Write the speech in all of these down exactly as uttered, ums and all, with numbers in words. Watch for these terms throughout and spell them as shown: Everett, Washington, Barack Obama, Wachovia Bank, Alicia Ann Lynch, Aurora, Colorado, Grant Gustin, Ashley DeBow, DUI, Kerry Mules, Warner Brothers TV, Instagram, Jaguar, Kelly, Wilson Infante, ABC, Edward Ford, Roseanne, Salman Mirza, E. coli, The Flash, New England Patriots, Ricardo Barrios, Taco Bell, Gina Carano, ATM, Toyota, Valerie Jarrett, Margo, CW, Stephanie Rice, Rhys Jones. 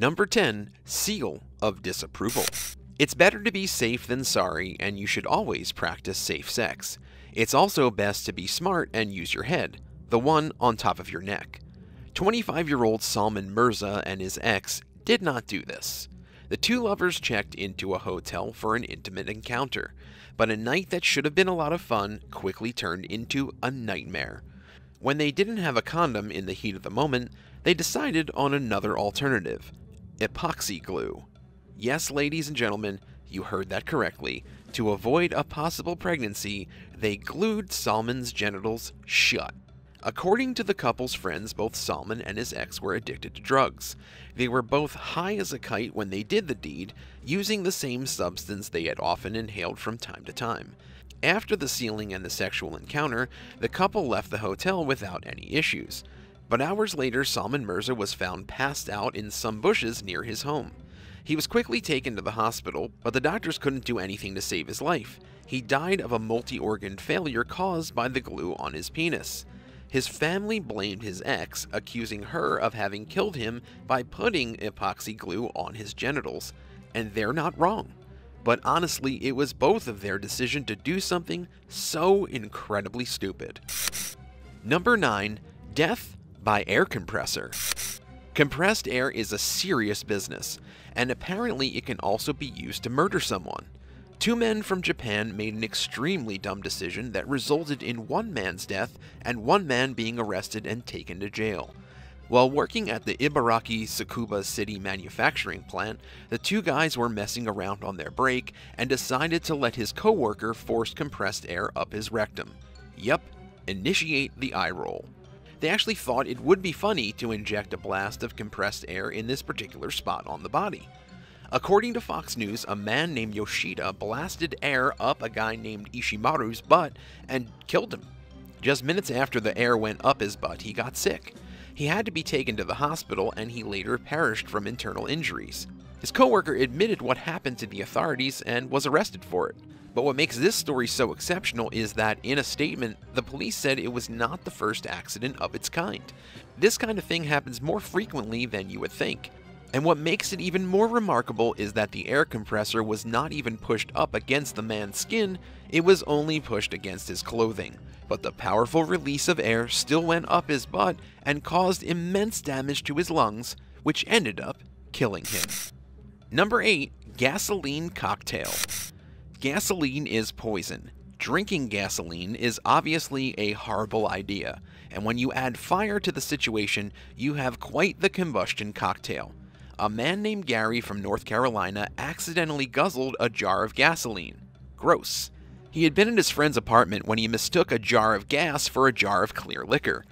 Number ten. Seal of disapproval. It's better to be safe than sorry, and you should always practice safe sex. It's also best to be smart and use your head, the one on top of your neck. twenty-five-year-old Salman Mirza and his ex did not do this. The two lovers checked into a hotel for an intimate encounter, but a night that should have been a lot of fun quickly turned into a nightmare. When they didn't have a condom in the heat of the moment, they decided on another alternative, epoxy glue. Yes, ladies and gentlemen, you heard that correctly. To avoid a possible pregnancy, they glued Salman's genitals shut. According to the couple's friends, both Salman and his ex were addicted to drugs. They were both high as a kite when they did the deed, using the same substance they had often inhaled from time to time. After the sealing and the sexual encounter, the couple left the hotel without any issues. But hours later, Salman Mirza was found passed out in some bushes near his home. He was quickly taken to the hospital, but the doctors couldn't do anything to save his life. He died of a multi-organ failure caused by the glue on his penis. His family blamed his ex, accusing her of having killed him by putting epoxy glue on his genitals, and they're not wrong. But honestly, it was both of their decision to do something so incredibly stupid. Number nine. Death by air compressor. Compressed air is a serious business, and apparently it can also be used to murder someone. Two men from Japan made an extremely dumb decision that resulted in one man's death and one man being arrested and taken to jail. While working at the Ibaraki Tsukuba City manufacturing plant, the two guys were messing around on their break and decided to let his coworker force compressed air up his rectum. Yep, initiate the eye roll. They actually thought it would be funny to inject a blast of compressed air in this particular spot on the body. According to Fox News, a man named Yoshida blasted air up a guy named Ishimaru's butt and killed him. Just minutes after the air went up his butt, he got sick. He had to be taken to the hospital, and he later perished from internal injuries. His coworker admitted what happened to the authorities and was arrested for it. But what makes this story so exceptional is that, in a statement, the police said it was not the first accident of its kind. This kind of thing happens more frequently than you would think. And what makes it even more remarkable is that the air compressor was not even pushed up against the man's skin, it was only pushed against his clothing. But the powerful release of air still went up his butt and caused immense damage to his lungs, which ended up killing him. Number eight. Gasoline cocktail. Gasoline is poison. Drinking gasoline is obviously a horrible idea, and when you add fire to the situation, you have quite the combustion cocktail. A man named Gary from North Carolina accidentally guzzled a jar of gasoline. Gross. He had been in his friend's apartment when he mistook a jar of gas for a jar of clear liquor.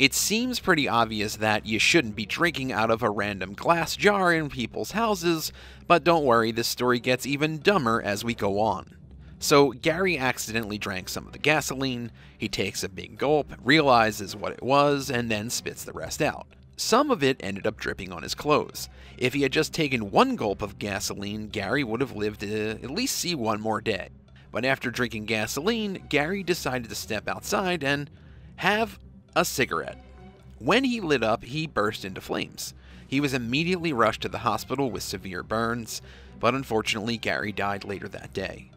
It seems pretty obvious that you shouldn't be drinking out of a random glass jar in people's houses, but don't worry, this story gets even dumber as we go on. So Gary accidentally drank some of the gasoline, he takes a big gulp, realizes what it was, and then spits the rest out. Some of it ended up dripping on his clothes. If he had just taken one gulp of gasoline, Gary would have lived to at least see one more day. But after drinking gasoline, Gary decided to step outside and have a cigarette. When he lit up, he burst into flames. He was immediately rushed to the hospital with severe burns, but unfortunately, Gary died later that day.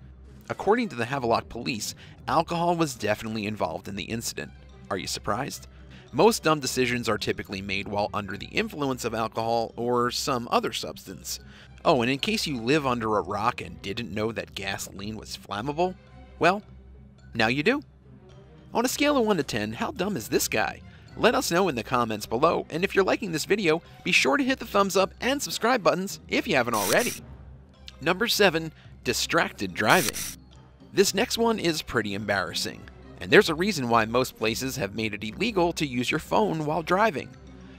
According to the Havelock police, alcohol was definitely involved in the incident. Are you surprised? Most dumb decisions are typically made while under the influence of alcohol or some other substance. Oh, and in case you live under a rock and didn't know that gasoline was flammable, well, now you do. On a scale of one to ten, how dumb is this guy? Let us know in the comments below, and if you're liking this video, be sure to hit the thumbs up and subscribe buttons if you haven't already. Number seven. Distracted driving. This next one is pretty embarrassing. And there's a reason why most places have made it illegal to use your phone while driving.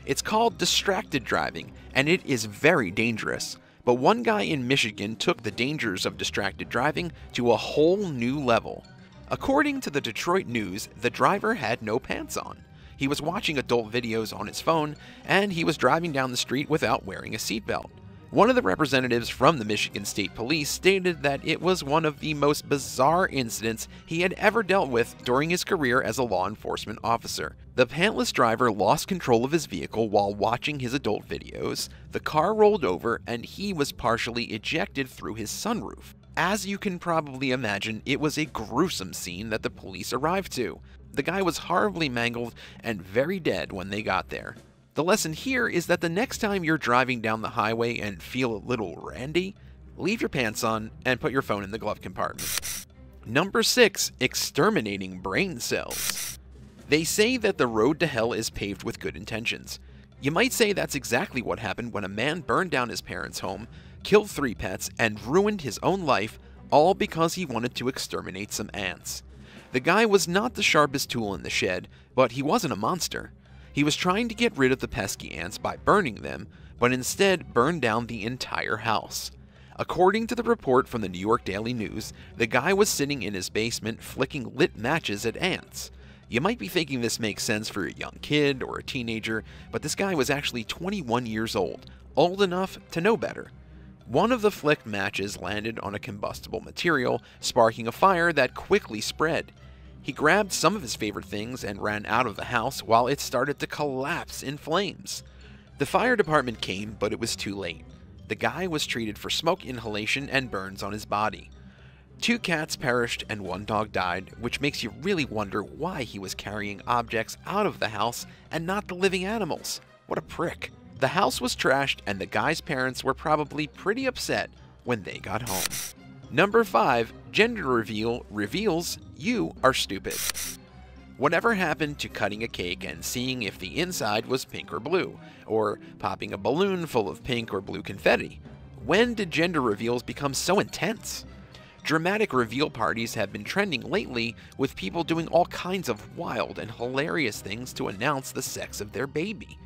It's called distracted driving, and it is very dangerous. But one guy in Michigan took the dangers of distracted driving to a whole new level. According to the Detroit News, the driver had no pants on. He was watching adult videos on his phone, and he was driving down the street without wearing a seatbelt. One of the representatives from the Michigan State Police stated that it was one of the most bizarre incidents he had ever dealt with during his career as a law enforcement officer. The pantless driver lost control of his vehicle while watching his adult videos, the car rolled over, and he was partially ejected through his sunroof. As you can probably imagine, it was a gruesome scene that the police arrived to. The guy was horribly mangled and very dead when they got there. The lesson here is that the next time you're driving down the highway and feel a little randy, leave your pants on and put your phone in the glove compartment. Number six. Exterminating brain cells. They say that the road to hell is paved with good intentions. You might say that's exactly what happened when a man burned down his parents' home, killed three pets, and ruined his own life, all because he wanted to exterminate some ants. The guy was not the sharpest tool in the shed, but he wasn't a monster. He was trying to get rid of the pesky ants by burning them, but instead burned down the entire house. According to the report from the New York Daily News, the guy was sitting in his basement flicking lit matches at ants. You might be thinking this makes sense for a young kid or a teenager, but this guy was actually twenty-one years old, old enough to know better. One of the flicked matches landed on a combustible material, sparking a fire that quickly spread. He grabbed some of his favorite things and ran out of the house while it started to collapse in flames. The fire department came, but it was too late. The guy was treated for smoke inhalation and burns on his body. Two cats perished and one dog died, which makes you really wonder why he was carrying objects out of the house and not the living animals. What a prick. The house was trashed and the guy's parents were probably pretty upset when they got home. Number five. Gender reveal reveals you are stupid. Whatever happened to cutting a cake and seeing if the inside was pink or blue, or popping a balloon full of pink or blue confetti? When did gender reveals become so intense? Dramatic reveal parties have been trending lately, with people doing all kinds of wild and hilarious things to announce the sex of their baby.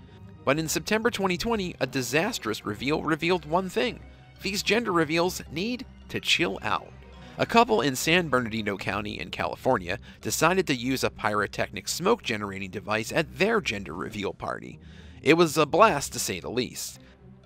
But in September twenty twenty, a disastrous reveal revealed one thing. These gender reveals need to chill out. A couple in San Bernardino County in California decided to use a pyrotechnic smoke generating device at their gender reveal party. It was a blast, to say the least.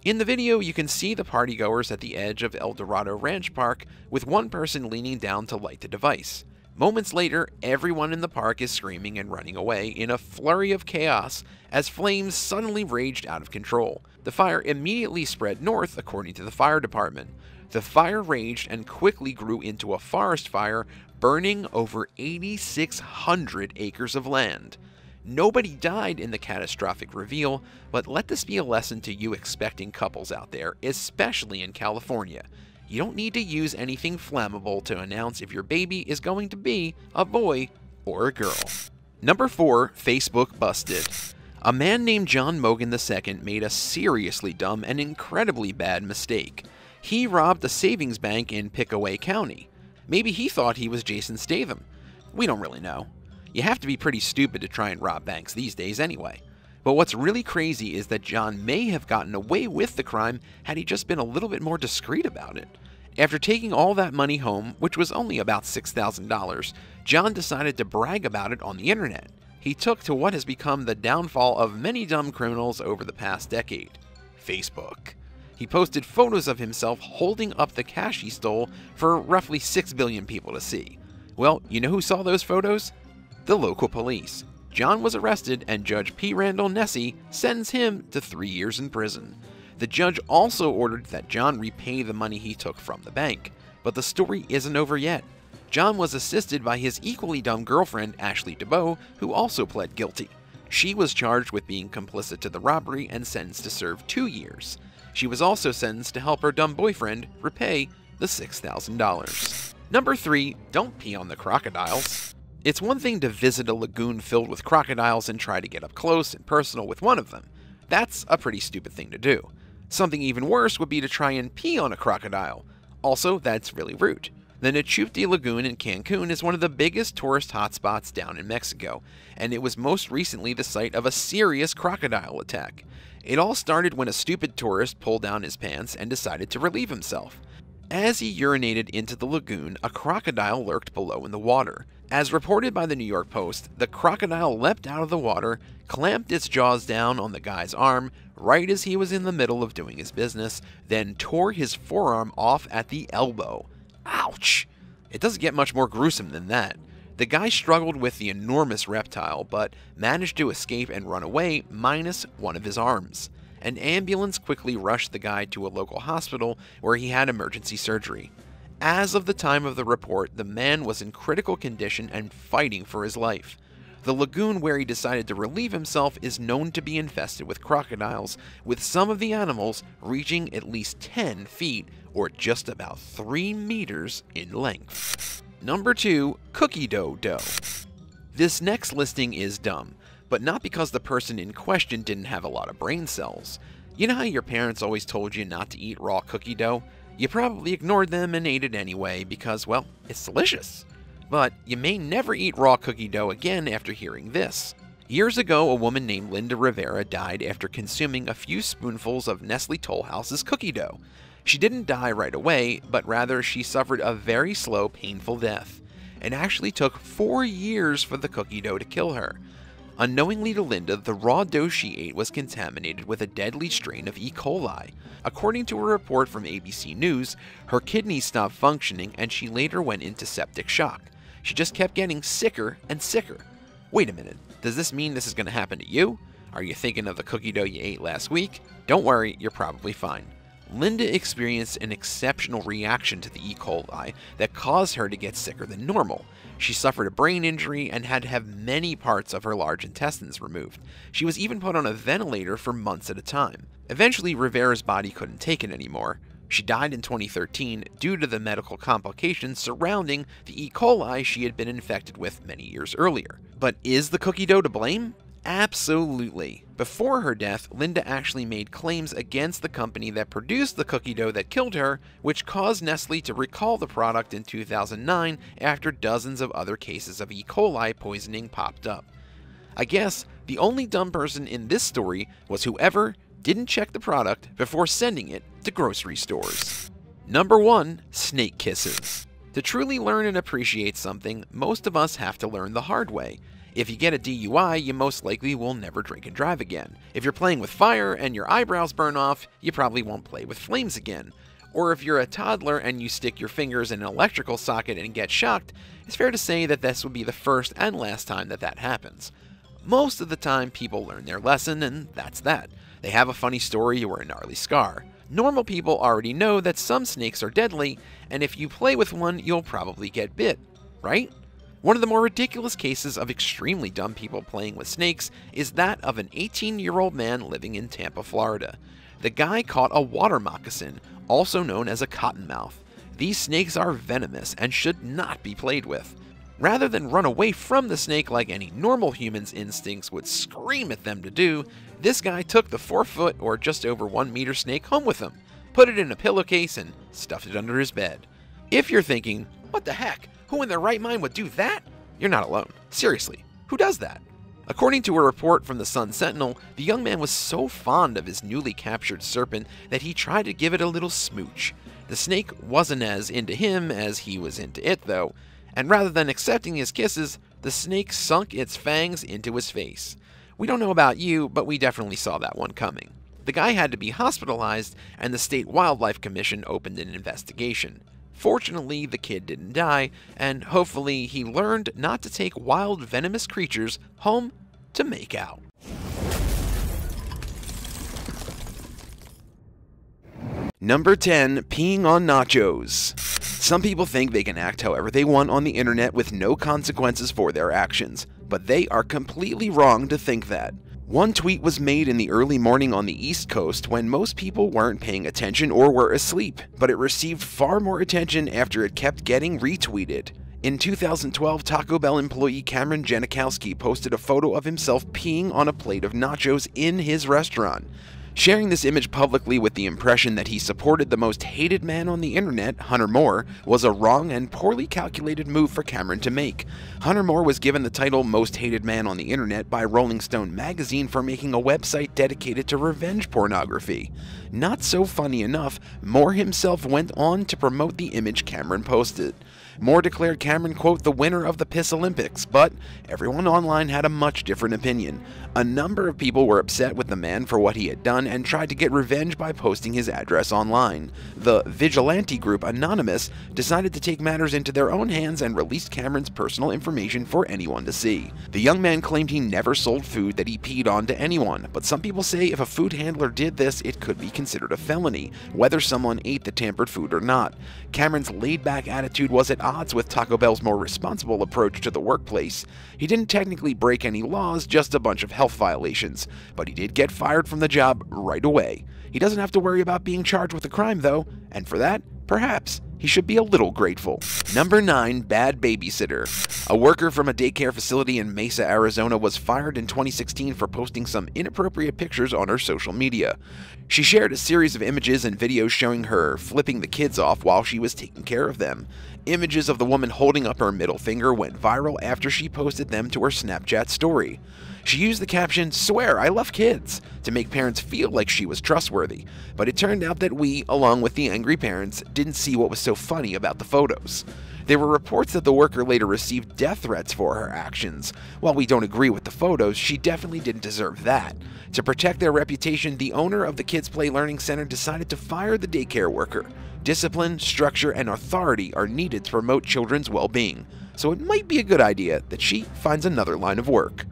In the video, you can see the partygoers at the edge of El Dorado Ranch Park, with one person leaning down to light the device. Moments later, everyone in the park is screaming and running away in a flurry of chaos as flames suddenly raged out of control. The fire immediately spread north, according to the fire department. The fire raged and quickly grew into a forest fire, burning over eighty-six hundred acres of land. Nobody died in the catastrophic reveal, but let this be a lesson to you expecting couples out there, especially in California. You don't need to use anything flammable to announce if your baby is going to be a boy or a girl. Number four. Facebook busted. A man named John Mogan the second made a seriously dumb and incredibly bad mistake. He robbed a savings bank in Pickaway County. Maybe he thought he was Jason Statham. We don't really know. You have to be pretty stupid to try and rob banks these days anyway. But what's really crazy is that John may have gotten away with the crime had he just been a little bit more discreet about it. After taking all that money home, which was only about six thousand dollars, John decided to brag about it on the internet. He took to what has become the downfall of many dumb criminals over the past decade: Facebook. He posted photos of himself holding up the cash he stole for roughly six billion people to see. Well, you know who saw those photos? The local police. John was arrested, and Judge P. Randall Nessy sentenced him to three years in prison. The judge also ordered that John repay the money he took from the bank. But the story isn't over yet. John was assisted by his equally dumb girlfriend, Ashley DeBow, who also pled guilty. She was charged with being complicit to the robbery and sentenced to serve two years. She was also sentenced to help her dumb boyfriend repay the six thousand dollars. Number three. Don't pee on the crocodiles. It's one thing to visit a lagoon filled with crocodiles and try to get up close and personal with one of them. That's a pretty stupid thing to do. Something even worse would be to try and pee on a crocodile. Also, that's really rude. The Nichupté Lagoon in Cancun is one of the biggest tourist hotspots down in Mexico, and it was most recently the site of a serious crocodile attack. It all started when a stupid tourist pulled down his pants and decided to relieve himself. As he urinated into the lagoon, a crocodile lurked below in the water. As reported by the New York Post, the crocodile leapt out of the water, clamped its jaws down on the guy's arm right as he was in the middle of doing his business, then tore his forearm off at the elbow. Ouch! It doesn't get much more gruesome than that. The guy struggled with the enormous reptile, but managed to escape and run away, minus one of his arms. An ambulance quickly rushed the guy to a local hospital where he had emergency surgery. As of the time of the report, the man was in critical condition and fighting for his life. The lagoon where he decided to relieve himself is known to be infested with crocodiles, with some of the animals reaching at least ten feet, or just about three meters in length. Number two. Cookie Dough Dough. This next listing is dumb, but not because the person in question didn't have a lot of brain cells. You know how your parents always told you not to eat raw cookie dough? You probably ignored them and ate it anyway because, well, it's delicious. But you may never eat raw cookie dough again after hearing this. Years ago, a woman named Linda Rivera died after consuming a few spoonfuls of Nestle Tollhouse's cookie dough. She didn't die right away, but rather she suffered a very slow, painful death. It actually took four years for the cookie dough to kill her. Unknowingly to Linda, the raw dough she ate was contaminated with a deadly strain of E. coli. According to a report from A B C News, her kidneys stopped functioning and she later went into septic shock. She just kept getting sicker and sicker. Wait a minute, does this mean this is going to happen to you? Are you thinking of the cookie dough you ate last week? Don't worry, you're probably fine. Linda experienced an exceptional reaction to the E. coli that caused her to get sicker than normal. She suffered a brain injury and had to have many parts of her large intestines removed. She was even put on a ventilator for months at a time. Eventually, Rivera's body couldn't take it anymore. She died in twenty thirteen due to the medical complications surrounding the E. coli she had been infected with many years earlier. But is the cookie dough to blame? Absolutely. Before her death, Linda actually made claims against the company that produced the cookie dough that killed her, which caused Nestle to recall the product in two thousand nine after dozens of other cases of E. coli poisoning popped up. I guess the only dumb person in this story was whoever didn't check the product before sending it to grocery stores. Number one. Snake Kisses. To truly learn and appreciate something, most of us have to learn the hard way. If you get a D U I, you most likely will never drink and drive again. If you're playing with fire and your eyebrows burn off, you probably won't play with flames again. Or if you're a toddler and you stick your fingers in an electrical socket and get shocked, it's fair to say that this would be the first and last time that that happens. Most of the time, people learn their lesson, and that's that. They have a funny story or a gnarly scar. Normal people already know that some snakes are deadly, and if you play with one, you'll probably get bit, right? One of the more ridiculous cases of extremely dumb people playing with snakes is that of an eighteen-year-old man living in Tampa, Florida. The guy caught a water moccasin, also known as a cottonmouth. These snakes are venomous and should not be played with. Rather than run away from the snake like any normal human's instincts would scream at them to do, this guy took the four-foot or just over one-meter snake home with him, put it in a pillowcase, and stuffed it under his bed. If you're thinking, what the heck? Who in their right mind would do that? You're not alone. Seriously, who does that? According to a report from the Sun Sentinel, the young man was so fond of his newly captured serpent that he tried to give it a little smooch. The snake wasn't as into him as he was into it, though, and rather than accepting his kisses, the snake sunk its fangs into his face. We don't know about you, but we definitely saw that one coming. The guy had to be hospitalized, and the State Wildlife Commission opened an investigation. Fortunately, the kid didn't die, and hopefully he learned not to take wild venomous creatures home to make out. Number ten. Peeing on nachos. Some people think they can act however they want on the internet with no consequences for their actions, but they are completely wrong to think that. One tweet was made in the early morning on the East Coast when most people weren't paying attention or were asleep, but it received far more attention after it kept getting retweeted. In two thousand twelve, Taco Bell employee Cameron Janikowski posted a photo of himself peeing on a plate of nachos in his restaurant, sharing this image publicly with the impression that he supported the most hated man on the internet, Hunter Moore, was a wrong and poorly calculated move for Cameron to make. Hunter Moore was given the title Most Hated Man on the Internet by Rolling Stone magazine for making a website dedicated to revenge pornography. Not so funny enough, Moore himself went on to promote the image Cameron posted. Moore declared Cameron, quote, the winner of the Piss Olympics, but everyone online had a much different opinion. A number of people were upset with the man for what he had done and tried to get revenge by posting his address online. The vigilante group Anonymous decided to take matters into their own hands and released Cameron's personal information for anyone to see. The young man claimed he never sold food that he peed on to anyone, but some people say if a food handler did this, it could be considered a felony, whether someone ate the tampered food or not. Cameron's laid-back attitude was at odds with Taco Bell's more responsible approach to the workplace. He didn't technically break any laws, just a bunch of health violations, but he did get fired from the job right away. He doesn't have to worry about being charged with a crime, though, and for that, perhaps he should be a little grateful. Number nine. Bad babysitter. A worker from a daycare facility in Mesa, Arizona was fired in twenty sixteen for posting some inappropriate pictures on her social media. She shared a series of images and videos showing her flipping the kids off while she was taking care of them. Images of the woman holding up her middle finger went viral after she posted them to her Snapchat story. She used the caption, "Swear, I love kids," to make parents feel like she was trustworthy, but it turned out that we, along with the angry parents, didn't see what was so funny about the photos. There were reports that the worker later received death threats for her actions. While we don't agree with the photos, she definitely didn't deserve that. To protect their reputation, the owner of the Kids Play Learning Center decided to fire the daycare worker. Discipline, structure, and authority are needed to promote children's well-being, so it might be a good idea that she finds another line of work.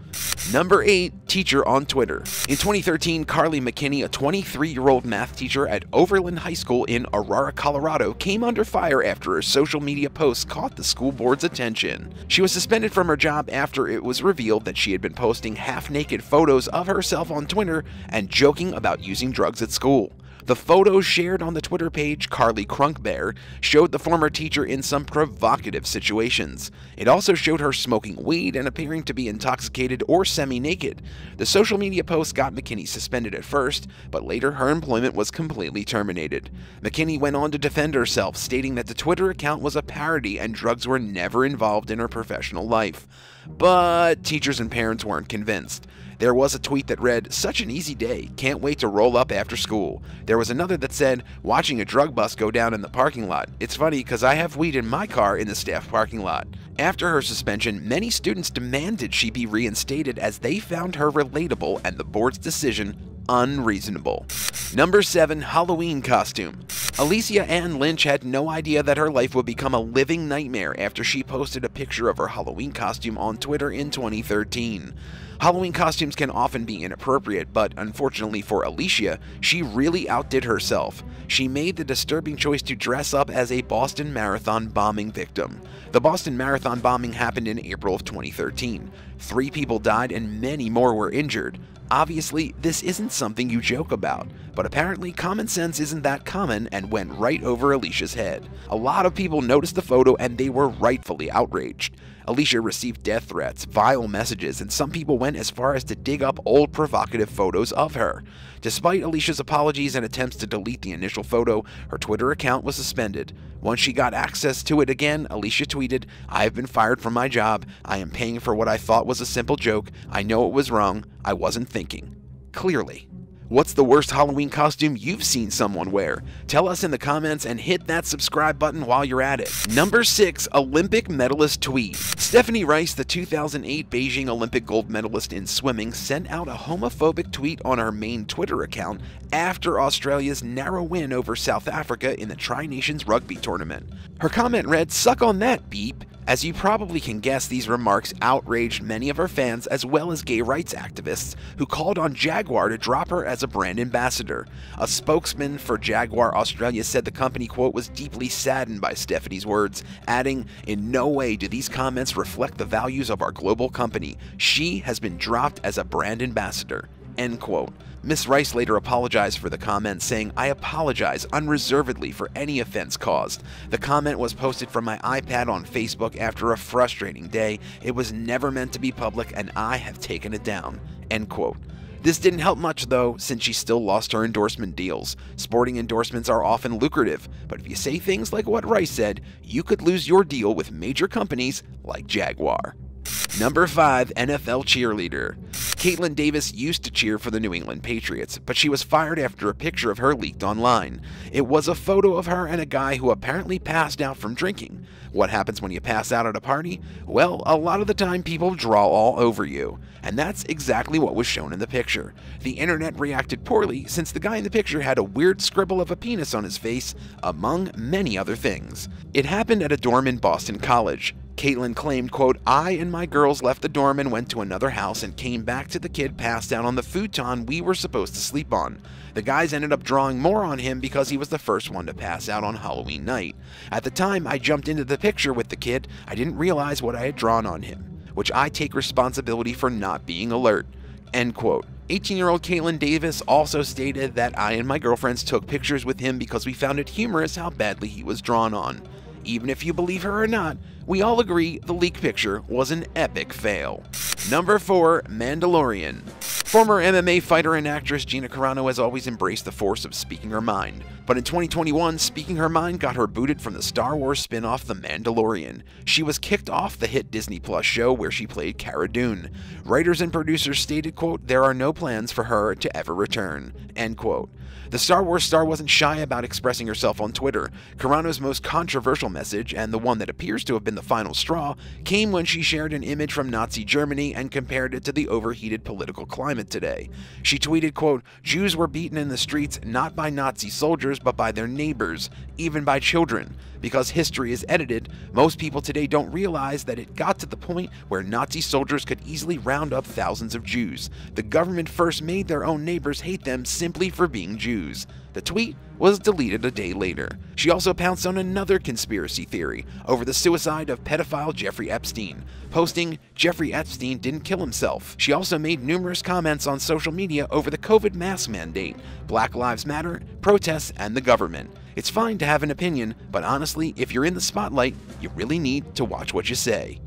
Number eight. Teacher on Twitter. In twenty thirteen, Carly McKinney, a twenty-three-year-old math teacher at Overland High School in Aurora, Colorado, came under fire after her social media posts caught the school board's attention. She was suspended from her job after it was revealed that she had been posting half-naked photos of herself on Twitter and joking about using drugs at school. The photos shared on the Twitter page, Carly Crunkbear, showed the former teacher in some provocative situations. It also showed her smoking weed and appearing to be intoxicated or semi-naked. The social media post got McKinney suspended at first, but later her employment was completely terminated. McKinney went on to defend herself, stating that the Twitter account was a parody and drugs were never involved in her professional life. But teachers and parents weren't convinced. There was a tweet that read, "Such an easy day, can't wait to roll up after school." There was another that said, "Watching a drug bus go down in the parking lot. It's funny because I have weed in my car in the staff parking lot." After her suspension, many students demanded she be reinstated as they found her relatable and the board's decision unreasonable. Number seven. Halloween costume. Alicia Ann Lynch had no idea that her life would become a living nightmare after she posted a picture of her Halloween costume on Twitter in twenty thirteen. Halloween costumes can often be inappropriate, but unfortunately for Alicia, she really outdid herself. She made the disturbing choice to dress up as a Boston Marathon bombing victim. The Boston Marathon bombing happened in April of twenty thirteen. Three people died and many more were injured. Obviously, this isn't something you joke about, but apparently common sense isn't that common and went right over Alicia's head. A lot of people noticed the photo and they were rightfully outraged. Alicia received death threats, vile messages, and some people went as far as to dig up old provocative photos of her. Despite Alicia's apologies and attempts to delete the initial photo, her Twitter account was suspended. Once she got access to it again, Alicia tweeted, "I've been fired from my job. I am paying for what I thought was a simple joke. I know it was wrong. I wasn't thinking." Clearly. What's the worst Halloween costume you've seen someone wear? Tell us in the comments and hit that subscribe button while you're at it. Number six. Olympic medalist tweet. Stephanie Rice, the two thousand eight Beijing Olympic gold medalist in swimming, sent out a homophobic tweet on her main Twitter account after Australia's narrow win over South Africa in the Tri-Nations rugby tournament. Her comment read, "Suck on that, beep." As you probably can guess, these remarks outraged many of her fans as well as gay rights activists who called on Jaguar to drop her as a brand ambassador. A spokesman for Jaguar Australia said the company, quote, was deeply saddened by Stephanie's words, adding, "In no way do these comments reflect the values of our global company. She has been dropped as a brand ambassador." End quote. Miss Rice later apologized for the comment, saying, "I apologize unreservedly for any offense caused. The comment was posted from my iPad on Facebook after a frustrating day. It was never meant to be public, and I have taken it down." End quote. This didn't help much, though, since she still lost her endorsement deals. Sporting endorsements are often lucrative, but if you say things like what Rice said, you could lose your deal with major companies like Jaguar. Number five. N F L cheerleader. Caitlin Davis used to cheer for the New England Patriots, but she was fired after a picture of her leaked online. It was a photo of her and a guy who apparently passed out from drinking. What happens when you pass out at a party? Well, a lot of the time people draw all over you. And that's exactly what was shown in the picture. The internet reacted poorly since the guy in the picture had a weird scribble of a penis on his face, among many other things. It happened at a dorm in Boston College. Caitlin claimed, quote, "I and my girls left the dorm and went to another house and came back to the kid passed out on the futon we were supposed to sleep on. The guys ended up drawing more on him because he was the first one to pass out on Halloween night. At the time I jumped into the picture with the kid, I didn't realize what I had drawn on him, which I take responsibility for not being alert." End quote. eighteen-year-old Caitlin Davis also stated that I and my girlfriends took pictures with him because we found it humorous how badly he was drawn on. Even if you believe her or not, we all agree the leaked picture was an epic fail. Number four. Mandalorian. Former M M A fighter and actress Gina Carano has always embraced the force of speaking her mind. But in twenty twenty-one, speaking her mind got her booted from the Star Wars spin-off The Mandalorian. She was kicked off the hit Disney Plus show where she played Cara Dune. Writers and producers stated, quote, "There are no plans for her to ever return." End quote. The Star Wars star wasn't shy about expressing herself on Twitter. Carano's most controversial message, and the one that appears to have been the final straw, came when she shared an image from Nazi Germany and compared it to the overheated political climate today. She tweeted, quote, "Jews were beaten in the streets not by Nazi soldiers but by their neighbors, even by children. Because history is edited, most people today don't realize that it got to the point where Nazi soldiers could easily round up thousands of Jews. The government first made their own neighbors hate them simply for being Jews." The tweet was deleted a day later. She also pounced on another conspiracy theory over the suicide of pedophile Jeffrey Epstein, posting, "Jeffrey Epstein didn't kill himself." She also made numerous comments on social media over the COVID mask mandate, Black Lives Matter, protests, and the government. It's fine to have an opinion, but honestly, if you're in the spotlight, you really need to watch what you say.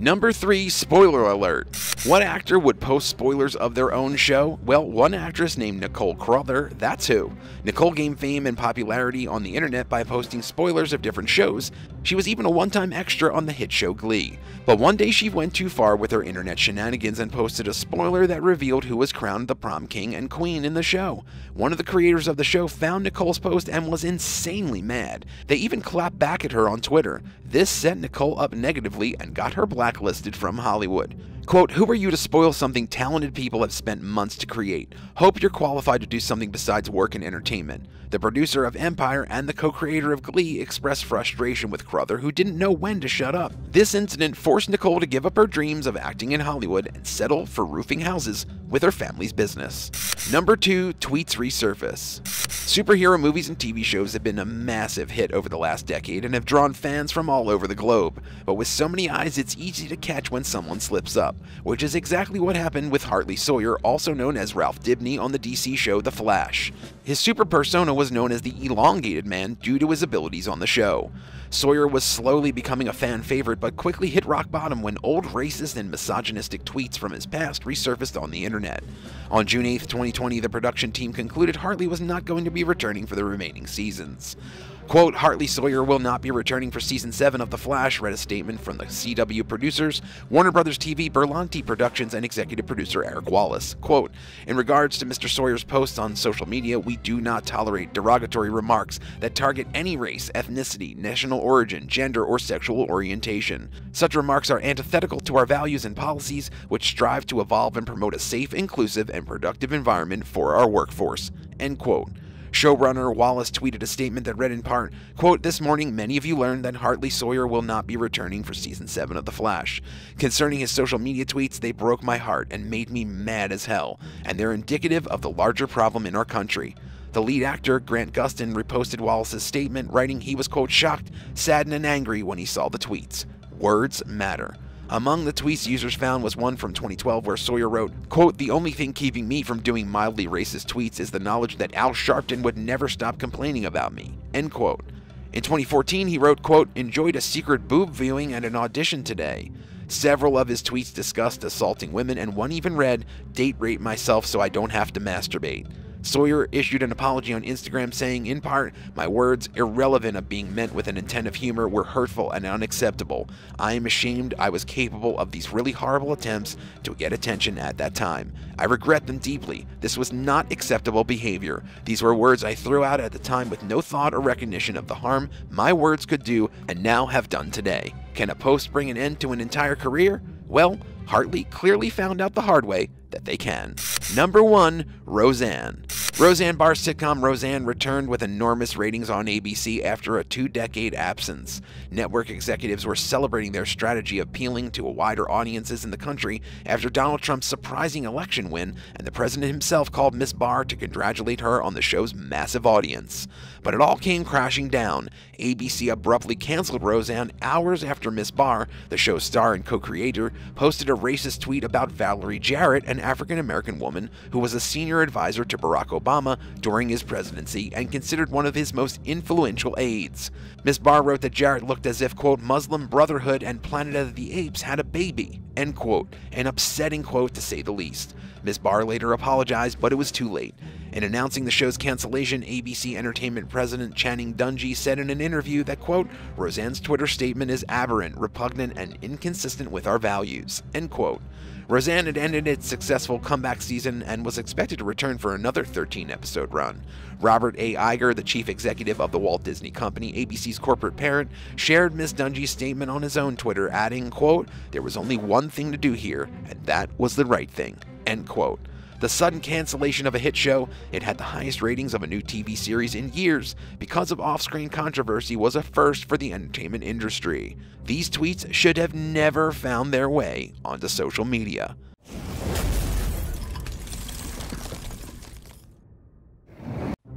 Number three. Spoiler alert. What actor would post spoilers of their own show? Well, one actress named Nicole Crowther, that's who. Nicole gained fame and popularity on the internet by posting spoilers of different shows. She was even a one-time extra on the hit show Glee. But one day she went too far with her internet shenanigans and posted a spoiler that revealed who was crowned the prom king and queen in the show. One of the creators of the show found Nicole's post and was insanely mad. They even clapped back at her on Twitter. This set Nicole up negatively and got her blacklisted from Hollywood. Quote, "Who are you to spoil something talented people have spent months to create? Hope you're qualified to do something besides work and entertainment." The producer of Empire and the co-creator of Glee expressed frustration with Crowther, who didn't know when to shut up. This incident forced Nicole to give up her dreams of acting in Hollywood and settle for roofing houses with her family's business. Number two. Tweets resurface. Superhero movies and T V shows have been a massive hit over the last decade and have drawn fans from all over the globe. But with so many eyes, it's easy to catch when someone slips up, which is exactly what happened with Hartley Sawyer, also known as Ralph Dibny, on the D C show The Flash. His super persona was known as the Elongated Man due to his abilities on the show. Sawyer was slowly becoming a fan favorite but quickly hit rock bottom when old racist and misogynistic tweets from his past resurfaced on the internet. On June eighth, twenty twenty, the production team concluded Hartley was not going to be returning for the remaining seasons. Quote, "Hartley Sawyer will not be returning for Season seven of The Flash," read a statement from the C W producers, Warner Brothers T V, Berlanti Productions, and executive producer Eric Wallace. Quote, "In regards to Mister Sawyer's posts on social media, we do not tolerate derogatory remarks that target any race, ethnicity, national origin, gender, or sexual orientation. Such remarks are antithetical to our values and policies, which strive to evolve and promote a safe, inclusive, and productive environment for our workforce." End quote. Showrunner Wallace tweeted a statement that read in part, quote, "This morning, many of you learned that Hartley Sawyer will not be returning for Season seven of The Flash. Concerning his social media tweets, they broke my heart and made me mad as hell, and they're indicative of the larger problem in our country." The lead actor, Grant Gustin, reposted Wallace's statement, writing he was, quote, "shocked, saddened, and angry when he saw the tweets. Words matter." Among the tweets users found was one from twenty twelve where Sawyer wrote, quote, "The only thing keeping me from doing mildly racist tweets is the knowledge that Al Sharpton would never stop complaining about me." End quote. In twenty fourteen, he wrote, quote, "Enjoyed a secret boob viewing at an audition today." Several of his tweets discussed assaulting women, and one even read, "Date rape myself so I don't have to masturbate." Sawyer issued an apology on Instagram saying, in part, "My words, irrelevant of being meant with an intent of humor, were hurtful and unacceptable. I am ashamed I was capable of these really horrible attempts to get attention at that time. I regret them deeply. This was not acceptable behavior. These were words I threw out at the time with no thought or recognition of the harm my words could do and now have done today. Can a post bring an end to an entire career? Well, Hartley clearly found out the hard way that they can." Number one, Roseanne. Roseanne Barr's sitcom Roseanne returned with enormous ratings on A B C after a two-decade absence. Network executives were celebrating their strategy of appealing to wider audiences in the country after Donald Trump's surprising election win, and the president himself called Miss Barr to congratulate her on the show's massive audience. But it all came crashing down. A B C abruptly canceled Roseanne hours after Miss Barr, the show's star and co-creator, posted a racist tweet about Valerie Jarrett, an African-American woman who was a senior advisor to Barack Obama Obama during his presidency and considered one of his most influential aides. Miss Barr wrote that Jarrett looked as if, quote, "Muslim Brotherhood and Planet of the Apes had a baby," end quote, an upsetting quote to say the least. Miss Barr later apologized, but it was too late. In announcing the show's cancellation, A B C Entertainment president Channing Dungey said in an interview that, quote, "Roseanne's Twitter statement is aberrant, repugnant, and inconsistent with our values," end quote. Roseanne had ended its successful comeback season and was expected to return for another thirteen-episode run. Robert A. Iger, the chief executive of the Walt Disney Company, A B C's corporate parent, shared Miss Dungey's statement on his own Twitter, adding, quote, "There was only one thing to do here, and that was the right thing," end quote. The sudden cancellation of a hit show, it had the highest ratings of a new T V series in years, because of off-screen controversy, was a first for the entertainment industry. These tweets should have never found their way onto social media.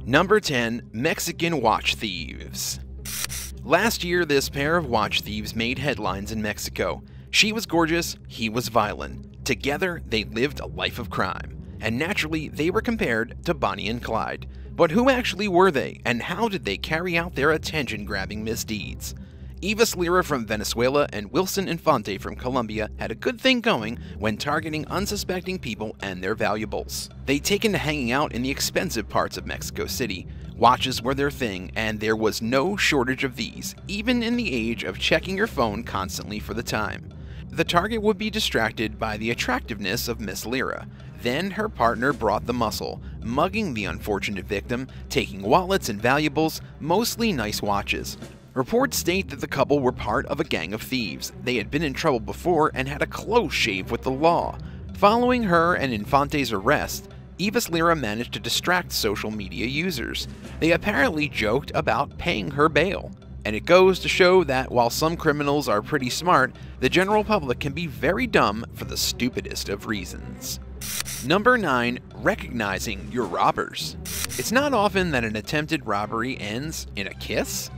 Number ten, Mexican watch thieves. Last year, this pair of watch thieves made headlines in Mexico. She was gorgeous, he was violent. Together, they lived a life of crime. And naturally, they were compared to Bonnie and Clyde. But who actually were they, and how did they carry out their attention-grabbing misdeeds? Eva Slira from Venezuela and Wilson Infante from Colombia had a good thing going when targeting unsuspecting people and their valuables. They'd taken to hanging out in the expensive parts of Mexico City. Watches were their thing, and there was no shortage of these, even in the age of checking your phone constantly for the time. The target would be distracted by the attractiveness of Miss Lira. Then her partner brought the muscle, mugging the unfortunate victim, taking wallets and valuables, mostly nice watches. Reports state that the couple were part of a gang of thieves. They had been in trouble before and had a close shave with the law. Following her and Infante's arrest, Eva Slira managed to distract social media users. They apparently joked about paying her bail. And it goes to show that while some criminals are pretty smart, the general public can be very dumb for the stupidest of reasons. Number nine, recognizing your robbers. It's not often that an attempted robbery ends in a kiss.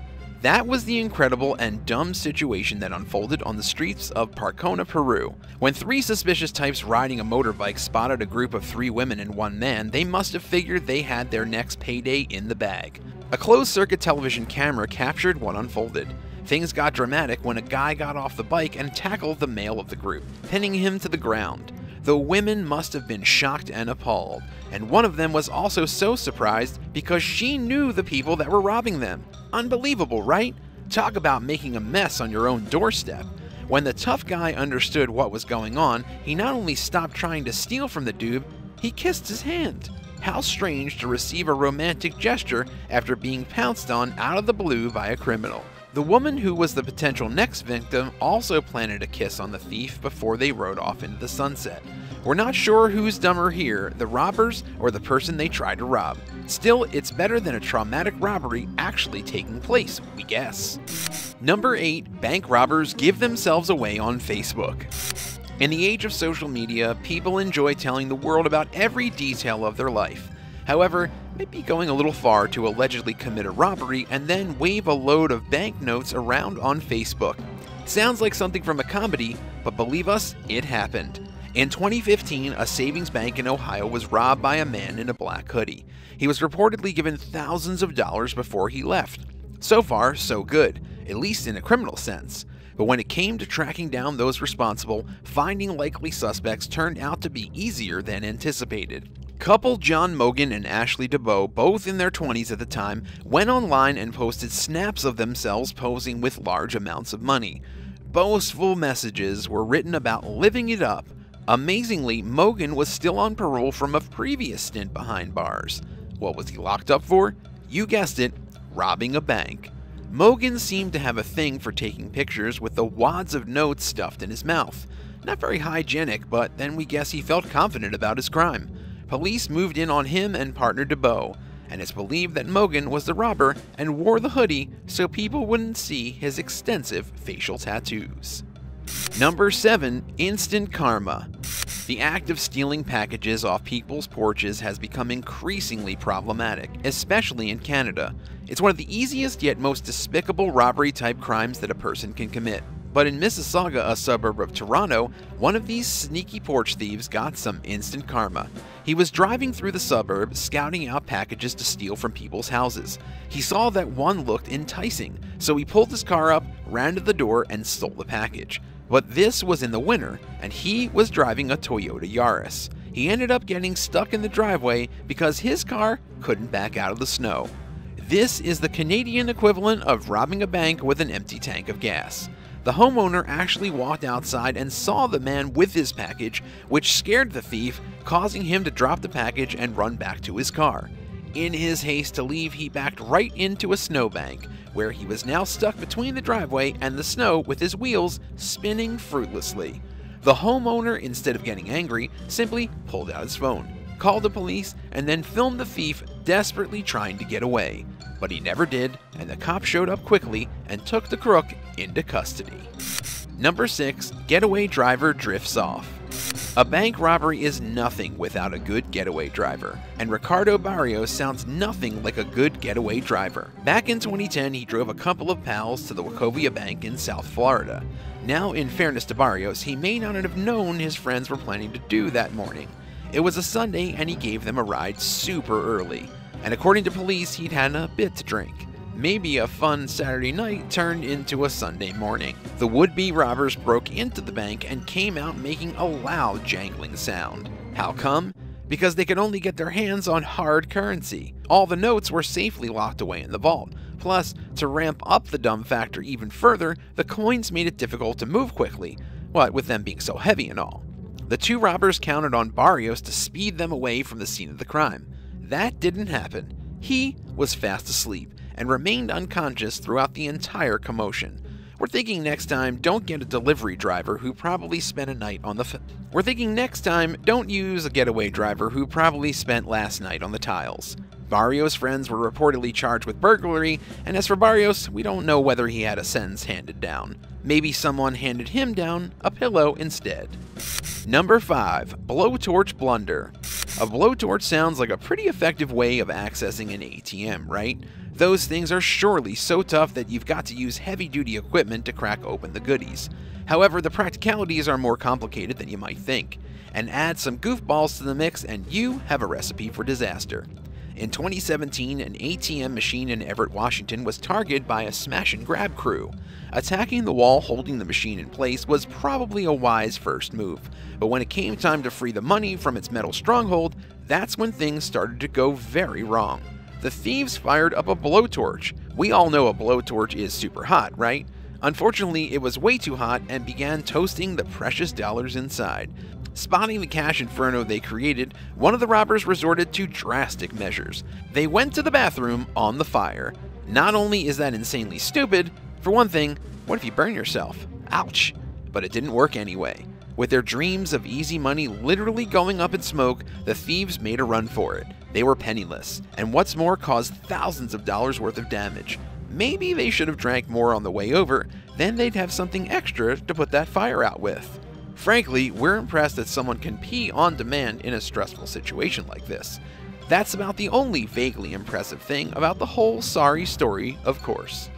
That was the incredible and dumb situation that unfolded on the streets of Parcona, Peru. When three suspicious types riding a motorbike spotted a group of three women and one man, they must have figured they had their next payday in the bag. A closed-circuit television camera captured what unfolded. Things got dramatic when a guy got off the bike and tackled the male of the group, pinning him to the ground. The women must have been shocked and appalled, and one of them was also so surprised because she knew the people that were robbing them. Unbelievable, right? Talk about making a mess on your own doorstep. When the tough guy understood what was going on, he not only stopped trying to steal from the dude, he kissed his hand. How strange to receive a romantic gesture after being pounced on out of the blue by a criminal. The woman who was the potential next victim also planted a kiss on the thief before they rode off into the sunset. We're not sure who's dumber here, the robbers or the person they tried to rob. Still, it's better than a traumatic robbery actually taking place, we guess. Number eight, bank robbers give themselves away on Facebook. In the age of social media, people enjoy telling the world about every detail of their life. However, might be going a little far to allegedly commit a robbery and then wave a load of banknotes around on Facebook. Sounds like something from a comedy, but believe us, it happened. In twenty fifteen, a savings bank in Ohio was robbed by a man in a black hoodie. He was reportedly given thousands of dollars before he left. So far, so good, at least in a criminal sense. But when it came to tracking down those responsible, finding likely suspects turned out to be easier than anticipated. Couple John Mogan and Ashley DeBow, both in their twenties at the time, went online and posted snaps of themselves posing with large amounts of money. Boastful messages were written about living it up. Amazingly, Mogan was still on parole from a previous stint behind bars. What was he locked up for? You guessed it, robbing a bank. Mogan seemed to have a thing for taking pictures with the wads of notes stuffed in his mouth. Not very hygienic, but then we guess he felt confident about his crime. Police moved in on him and partner DeBow, and it's believed that Mogan was the robber and wore the hoodie so people wouldn't see his extensive facial tattoos. Number seven. Instant karma. The act of stealing packages off people's porches has become increasingly problematic, especially in Canada. It's one of the easiest yet most despicable robbery-type crimes that a person can commit. But in Mississauga, a suburb of Toronto, one of these sneaky porch thieves got some instant karma. He was driving through the suburb, scouting out packages to steal from people's houses. He saw that one looked enticing, so he pulled his car up, ran to the door, and stole the package. But this was in the winter, and he was driving a Toyota Yaris. He ended up getting stuck in the driveway because his car couldn't back out of the snow. This is the Canadian equivalent of robbing a bank with an empty tank of gas. The homeowner actually walked outside and saw the man with his package, which scared the thief, causing him to drop the package and run back to his car. In his haste to leave, he backed right into a snowbank, where he was now stuck between the driveway and the snow with his wheels spinning fruitlessly. The homeowner, instead of getting angry, simply pulled out his phone, called the police, and then filmed the thief desperately trying to get away. But he never did, and the cops showed up quickly and took the crook into custody. Number six. Getaway driver drifts off. A bank robbery is nothing without a good getaway driver, and Ricardo Barrios sounds nothing like a good getaway driver. Back in twenty ten, he drove a couple of pals to the Wachovia Bank in South Florida. Now, in fairness to Barrios, he may not have known his friends were planning to do that morning. It was a Sunday, and he gave them a ride super early. And according to police, he'd had a bit to drink. Maybe a fun Saturday night turned into a Sunday morning. The would-be robbers broke into the bank and came out making a loud jangling sound. How come? Because they could only get their hands on hard currency. All the notes were safely locked away in the vault. Plus, to ramp up the dumb factor even further, the coins made it difficult to move quickly, what with them being so heavy and all. The two robbers counted on Barrios to speed them away from the scene of the crime. That didn't happen. He was fast asleep and remained unconscious throughout the entire commotion. We're thinking next time don't get a delivery driver who probably spent a night on the f We're thinking next time don't use a getaway driver who probably spent last night on the tiles. Barrios' friends were reportedly charged with burglary, and as for Barrios, we don't know whether he had a sentence handed down. Maybe someone handed him down a pillow instead. Number five. Blowtorch blunder. A blowtorch sounds like a pretty effective way of accessing an A T M, right? Those things are surely so tough that you've got to use heavy-duty equipment to crack open the goodies. However, the practicalities are more complicated than you might think. And add some goofballs to the mix and you have a recipe for disaster. In twenty seventeen, an A T M machine in Everett, Washington was targeted by a smash-and-grab crew. Attacking the wall holding the machine in place was probably a wise first move, but when it came time to free the money from its metal stronghold, that's when things started to go very wrong. The thieves fired up a blowtorch. We all know a blowtorch is super hot, right? Unfortunately, it was way too hot and began toasting the precious dollars inside. Spotting the cash inferno they created, one of the robbers resorted to drastic measures. They went to the bathroom on the fire. Not only is that insanely stupid, for one thing, what if you burn yourself? Ouch! But it didn't work anyway. With their dreams of easy money literally going up in smoke, the thieves made a run for it. They were penniless, and what's more, caused thousands of dollars worth of damage. Maybe they should have drank more on the way over, then they'd have something extra to put that fire out with. Frankly, we're impressed that someone can pee on demand in a stressful situation like this. That's about the only vaguely impressive thing about the whole sorry story, of course.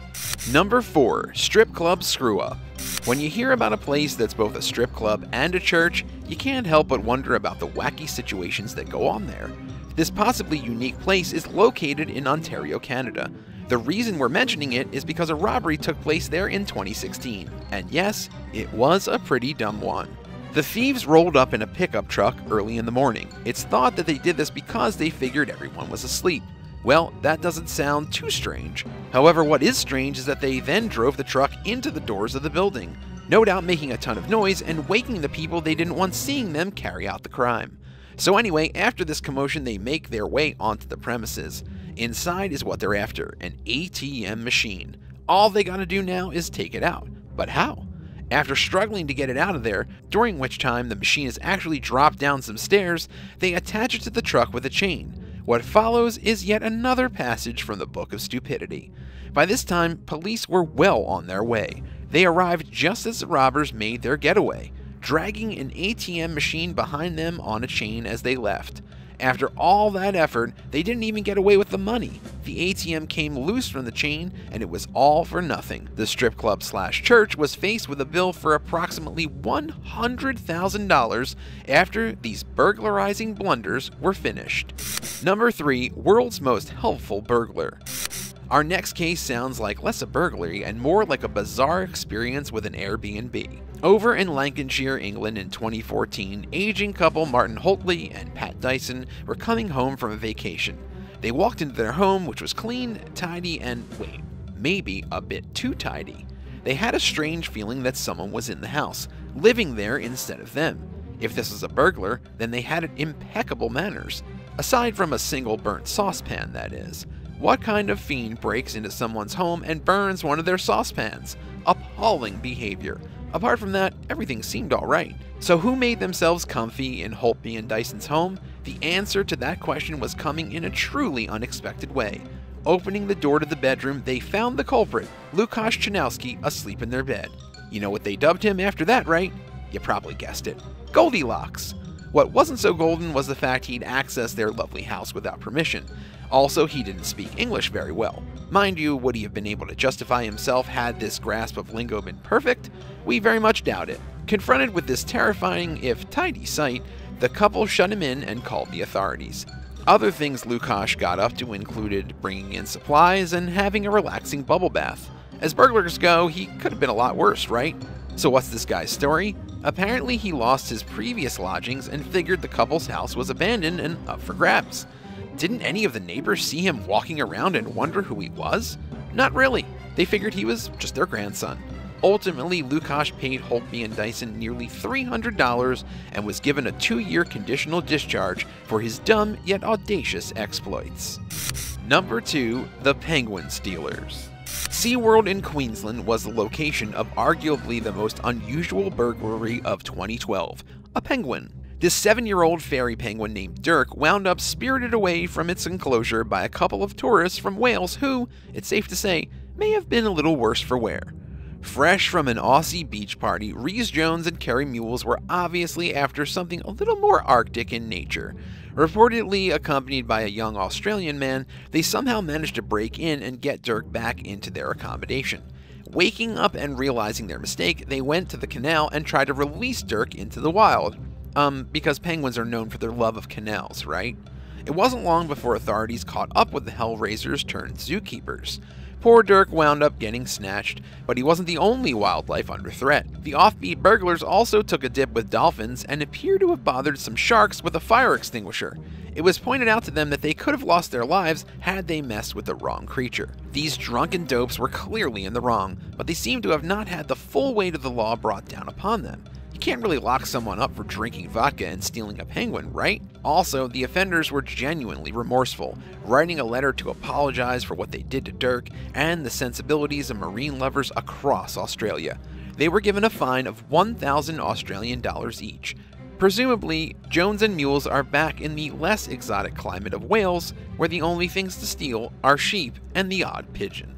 Number four. Strip club screw-up. When you hear about a place that's both a strip club and a church, you can't help but wonder about the wacky situations that go on there. This possibly unique place is located in Ontario, Canada. The reason we're mentioning it is because a robbery took place there in twenty sixteen, and yes, it was a pretty dumb one. The thieves rolled up in a pickup truck early in the morning. It's thought that they did this because they figured everyone was asleep. Well, that doesn't sound too strange. However, what is strange is that they then drove the truck into the doors of the building, no doubt making a ton of noise and waking the people they didn't want seeing them carry out the crime. So anyway, after this commotion, they make their way onto the premises. Inside is what they're after, an A T M machine. All they gotta do now is take it out. But how? After struggling to get it out of there, during which time the machine is actually dropped down some stairs, they attach it to the truck with a chain. What follows is yet another passage from the Book of Stupidity. By this time, police were well on their way. They arrived just as the robbers made their getaway, dragging an A T M machine behind them on a chain as they left. After all that effort, they didn't even get away with the money. The A T M came loose from the chain, and it was all for nothing. The strip club slash church was faced with a bill for approximately one hundred thousand dollars after these burglarizing blunders were finished. Number three, world's most helpful burglar. Our next case sounds like less a burglary and more like a bizarre experience with an Airbnb. Over in Lancashire, England in twenty fourteen, aging couple Martin Holtley and Pat Dyson were coming home from a vacation. They walked into their home, which was clean, tidy, and wait, maybe a bit too tidy. They had a strange feeling that someone was in the house, living there instead of them. If this was a burglar, then they had impeccable manners, aside from a single burnt saucepan, that is. What kind of fiend breaks into someone's home and burns one of their saucepans? Appalling behavior. Apart from that, everything seemed alright. So who made themselves comfy in Holtby and Dyson's home? The answer to that question was coming in a truly unexpected way. Opening the door to the bedroom, they found the culprit, Lukasz Chanowski, asleep in their bed. You know what they dubbed him after that, right? You probably guessed it. Goldilocks. What wasn't so golden was the fact he'd accessed their lovely house without permission. Also, he didn't speak English very well. Mind you, would he have been able to justify himself had this grasp of lingo been perfect? We very much doubt it. Confronted with this terrifying, if tidy, sight, the couple shut him in and called the authorities. Other things Lukasz got up to included bringing in supplies and having a relaxing bubble bath. As burglars go, he could have been a lot worse, right? So what's this guy's story? Apparently he lost his previous lodgings and figured the couple's house was abandoned and up for grabs. Didn't any of the neighbors see him walking around and wonder who he was? Not really. They figured he was just their grandson. Ultimately, Lukasz paid Holtby and Dyson nearly three hundred dollars and was given a two-year conditional discharge for his dumb yet audacious exploits. Number two, the Penguin Stealers. SeaWorld in Queensland was the location of arguably the most unusual burglary of twenty twelve, a penguin. This seven-year-old fairy penguin named Dirk wound up spirited away from its enclosure by a couple of tourists from Wales who, it's safe to say, may have been a little worse for wear. Fresh from an Aussie beach party, Rhys Jones and Kerry Mules were obviously after something a little more arctic in nature. Reportedly accompanied by a young Australian man, they somehow managed to break in and get Dirk back into their accommodation. Waking up and realizing their mistake, they went to the canal and tried to release Dirk into the wild. Um, because penguins are known for their love of canals, right? It wasn't long before authorities caught up with the hellraisers turned zookeepers. Poor Dirk wound up getting snatched, but he wasn't the only wildlife under threat. The offbeat burglars also took a dip with dolphins and appear to have bothered some sharks with a fire extinguisher. It was pointed out to them that they could have lost their lives had they messed with the wrong creature. These drunken dopes were clearly in the wrong, but they seem to have not had the full weight of the law brought down upon them. You can't really lock someone up for drinking vodka and stealing a penguin, right? Also, the offenders were genuinely remorseful, writing a letter to apologize for what they did to Dirk and the sensibilities of marine lovers across Australia. They were given a fine of one thousand Australian dollars each. Presumably, Jones and Mules are back in the less exotic climate of Wales, where the only things to steal are sheep and the odd pigeon.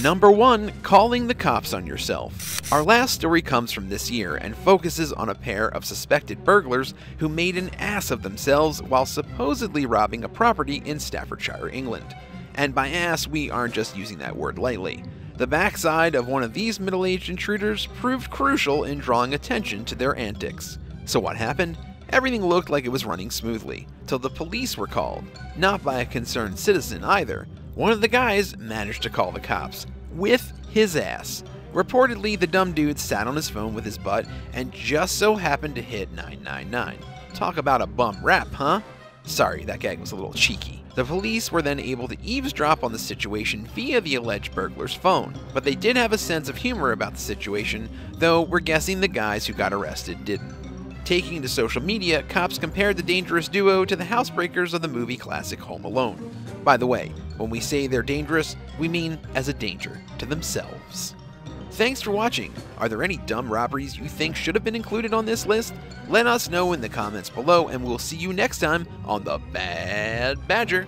Number one, calling the cops on yourself. Our last story comes from this year and focuses on a pair of suspected burglars who made an ass of themselves while supposedly robbing a property in Staffordshire, England. And by ass, we aren't just using that word lightly. The backside of one of these middle-aged intruders proved crucial in drawing attention to their antics. So what happened? Everything looked like it was running smoothly, till the police were called. Not by a concerned citizen either. One of the guys managed to call the cops, with his ass. Reportedly, the dumb dude sat on his phone with his butt and just so happened to hit nine nine nine. Talk about a bum rap, huh? Sorry, that gag was a little cheeky. The police were then able to eavesdrop on the situation via the alleged burglar's phone, but they did have a sense of humor about the situation, though we're guessing the guys who got arrested didn't. Taking to social media, cops compared the dangerous duo to the housebreakers of the movie classic Home Alone. By the way, when we say they're dangerous, we mean as a danger to themselves. Thanks for watching. Are there any dumb robberies you think should have been included on this list? Let us know in the comments below, and we'll see you next time on The Bad Badger.